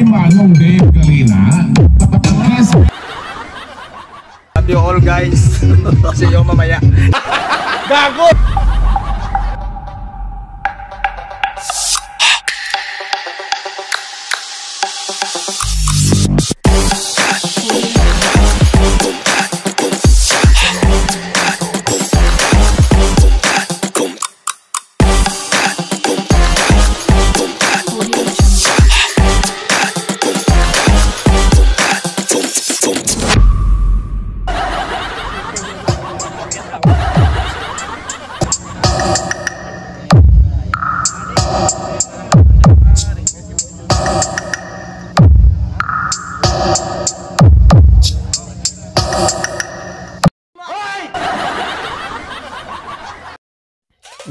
ay manong Dave Galina. Love you all guys. See you mamaya. Gago!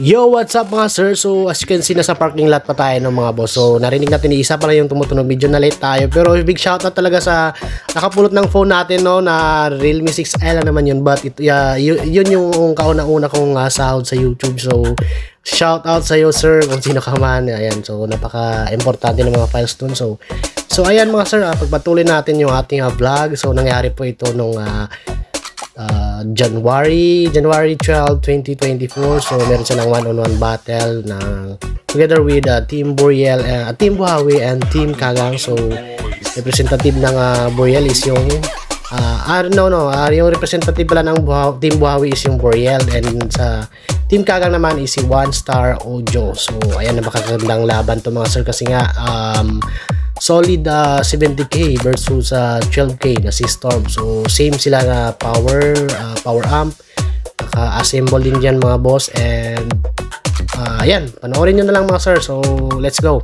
Yo, what's up mga sir? So, as you can see, nasa parking lot pa tayo ng mga boss. So, narinig natin isa pa lang yung tumutunog. Medyo na late tayo. Pero big shoutout talaga sa nakapulot ng phone natin, no? Na Realme 6L naman yun. But it, yun yung kauna-una kong sahod sa YouTube. So, shoutout sa'yo sir kung sino ka man. Ayan, so, napaka-importante ng mga files dun. So ayan mga sir, pagpatuloy natin yung ating vlog. So, nangyari po ito nung... January 12, 2024. So, meron silang one-on-one battle na together with Team Boreal, Team Buhawi and Team Kagang. So, representative ng Boreal is yung yung representative pala ng Team Buhawi is yung Boreal, and sa Team Kagang naman is si One Star Ojo. So, ayan, napakagandang laban to mga sir kasi nga solid 70k versus 12k na si Storm. So same sila na power amp, naka-assemble din dyan mga boss, and ayan, panoorin nyo na lang mga sir. So let's go.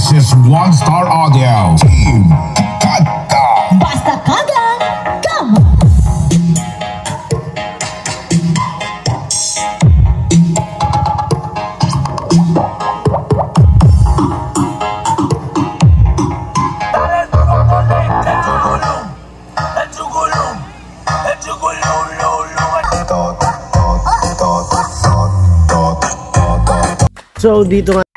This is One Star Audio Team Kagang. Basta Kagang, come on. So dito nga